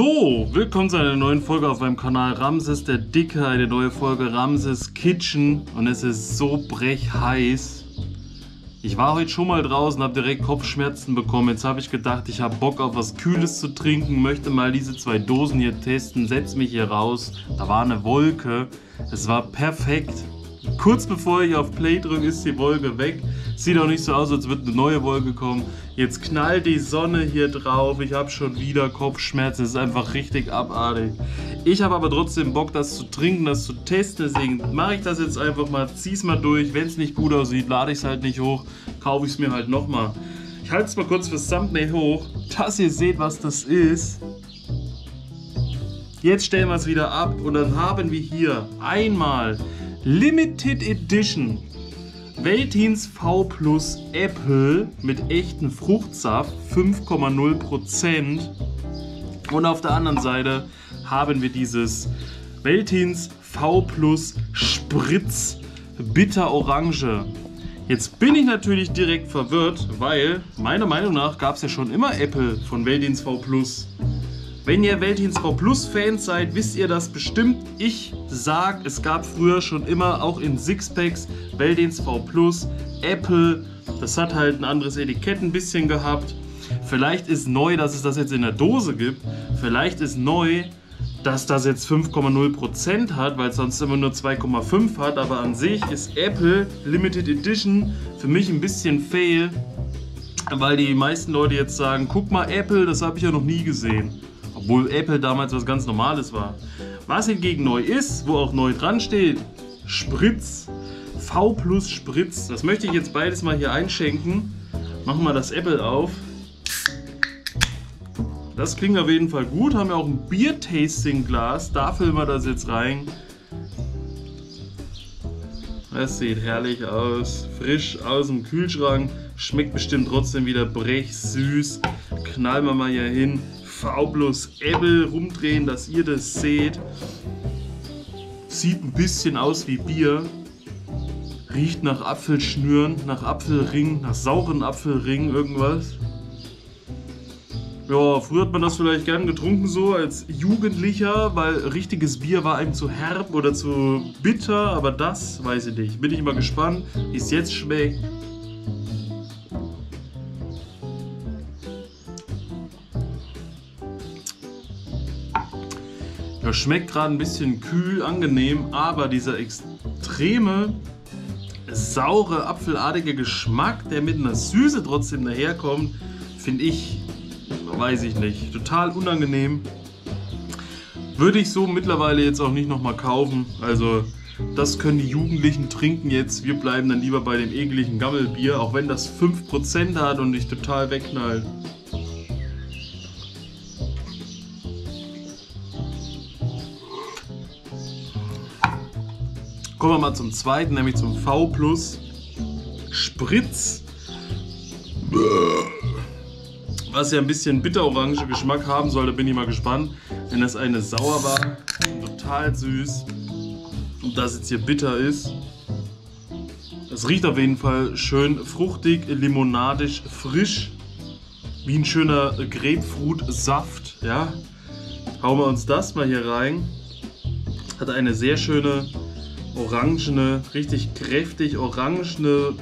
So, willkommen zu einer neuen Folge auf meinem Kanal Ramses der Dicke, eine neue Folge Ramses Kitchen und es ist so brechheiß. Ich war heute schon mal draußen, habe direkt Kopfschmerzen bekommen. Jetzt habe ich gedacht, ich habe Bock auf was Kühles zu trinken, möchte mal diese zwei Dosen hier testen, setze mich hier raus. Da war eine Wolke, es war perfekt. Kurz bevor ich auf Play drücke, ist die Wolke weg. Sieht auch nicht so aus, als würde eine neue Wolke kommen. Jetzt knallt die Sonne hier drauf. Ich habe schon wieder Kopfschmerzen. Es ist einfach richtig abartig. Ich habe aber trotzdem Bock, das zu trinken, das zu testen. Deswegen mache ich das jetzt einfach mal. Ziehe es mal durch. Wenn es nicht gut aussieht, lade ich es halt nicht hoch. Kaufe ich es mir halt nochmal. Ich halte es mal kurz fürs Thumbnail hoch, dass ihr seht, was das ist. Jetzt stellen wir es wieder ab. Und dann haben wir hier einmal Limited Edition VELTINS V+ Apple mit echten Fruchtsaft 5,0%. Und auf der anderen Seite haben wir dieses VELTINS V+ Sprizz Bitter Orange. Jetzt bin ich natürlich direkt verwirrt, weil meiner Meinung nach gab es ja schon immer Apple von VELTINS V+. Wenn ihr VELTINS V+ Fans seid, wisst ihr das bestimmt. Ich sag, es gab früher schon immer, auch in Sixpacks, VELTINS V+ Apple. Das hat halt ein anderes Etikett ein bisschen gehabt. Vielleicht ist neu, dass es das jetzt in der Dose gibt. Vielleicht ist neu, dass das jetzt 5,0% hat, weil es sonst immer nur 2,5 hat. Aber an sich ist Apple Limited Edition für mich ein bisschen fail, weil die meisten Leute jetzt sagen, guck mal Apple, das habe ich ja noch nie gesehen. Obwohl Apple damals was ganz Normales war. Was hingegen neu ist, wo auch neu dran steht, Spritz, V+ Spritz. Das möchte ich jetzt beides mal hier einschenken. Machen wir das Apple auf. Das klingt auf jeden Fall gut. Haben wir auch ein Bier-Tasting-Glas. Da füllen wir das jetzt rein. Das sieht herrlich aus. Frisch aus dem Kühlschrank. Schmeckt bestimmt trotzdem wieder brechsüß. Knallen wir mal hier hin. V+ Apple rumdrehen, dass ihr das seht. Sieht ein bisschen aus wie Bier. Riecht nach Apfelschnüren, nach Apfelring, nach sauren Apfelring, irgendwas. Ja, früher hat man das vielleicht gern getrunken so als Jugendlicher, weil richtiges Bier war einem zu herb oder zu bitter, aber das weiß ich nicht. Bin ich immer gespannt, wie es jetzt schmeckt. Schmeckt gerade ein bisschen kühl, angenehm, aber dieser extreme, saure, apfelartige Geschmack, der mit einer Süße trotzdem daherkommt, finde ich, weiß ich nicht, total unangenehm. Würde ich so mittlerweile jetzt auch nicht nochmal kaufen, also das können die Jugendlichen trinken jetzt, wir bleiben dann lieber bei dem ekligen Gammelbier, auch wenn das 5% hat und dich total wegknallt. Kommen wir mal zum zweiten, nämlich zum V+ Spritz. Was ja ein bisschen bitterorange Geschmack haben soll, da bin ich mal gespannt. Wenn das eine sauer war, total süß. Und das jetzt hier bitter ist. Es riecht auf jeden Fall schön fruchtig, limonadisch, frisch. Wie ein schöner Grapefruit-Saft. Ja? Hauen wir uns das mal hier rein. Hat eine sehr schöne orangene, richtig kräftig orangene,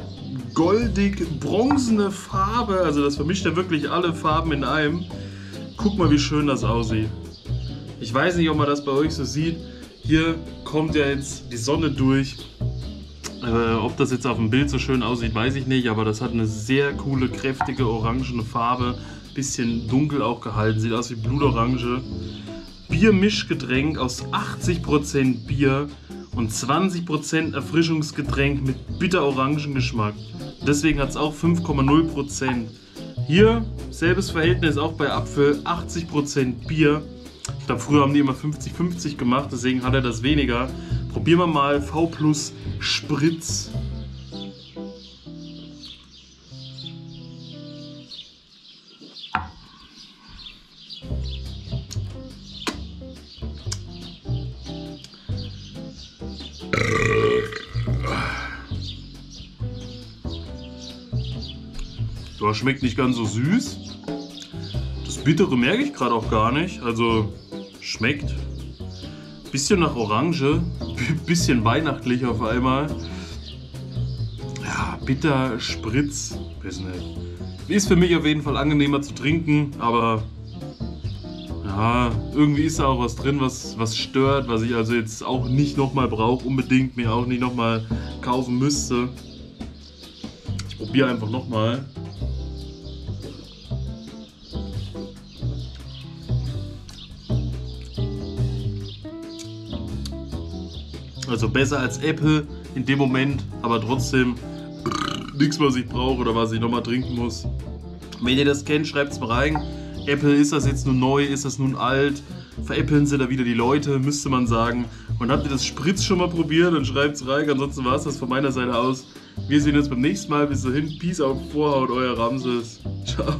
goldig, bronzene Farbe. Also das vermischt ja wirklich alle Farben in einem. Guck mal, wie schön das aussieht. Ich weiß nicht, ob man das bei euch so sieht. Hier kommt ja jetzt die Sonne durch. Ob das jetzt auf dem Bild so schön aussieht, weiß ich nicht. Aber das hat eine sehr coole, kräftige, orangene Farbe. Bisschen dunkel auch gehalten. Sieht aus wie Blutorange. Biermischgetränk aus 80% Bier. Und 20% Erfrischungsgetränk mit bitter-Orangengeschmack. Deswegen hat es auch 5,0%. Hier, selbes Verhältnis auch bei Apfel, 80% Bier. Ich glaube, früher haben die immer 50-50 gemacht, deswegen hat er das weniger. Probieren wir mal V+ Spritz. Schmeckt nicht ganz so süß. Das Bittere merke ich gerade auch gar nicht. Also schmeckt bisschen nach Orange, bisschen weihnachtlich auf einmal. Ja, bitter, Spritz, weiß nicht. Ist für mich auf jeden Fall angenehmer zu trinken, aber ja, irgendwie ist da auch was drin, was stört, was ich also jetzt auch nicht nochmal brauche, unbedingt mir auch nicht nochmal kaufen müsste. Ich probiere einfach nochmal. Also besser als Apple in dem Moment, aber trotzdem nichts, was ich brauche oder was ich nochmal trinken muss. Wenn ihr das kennt, schreibt es mal rein. Apple, ist das jetzt nun neu, ist das nun alt? Veräppeln sie da wieder die Leute, müsste man sagen. Und habt ihr das Spritz schon mal probiert, dann schreibt es rein. Ansonsten war es das von meiner Seite aus. Wir sehen uns beim nächsten Mal. Bis dahin, Peace auf Vorhaut, euer Ramses. Ciao.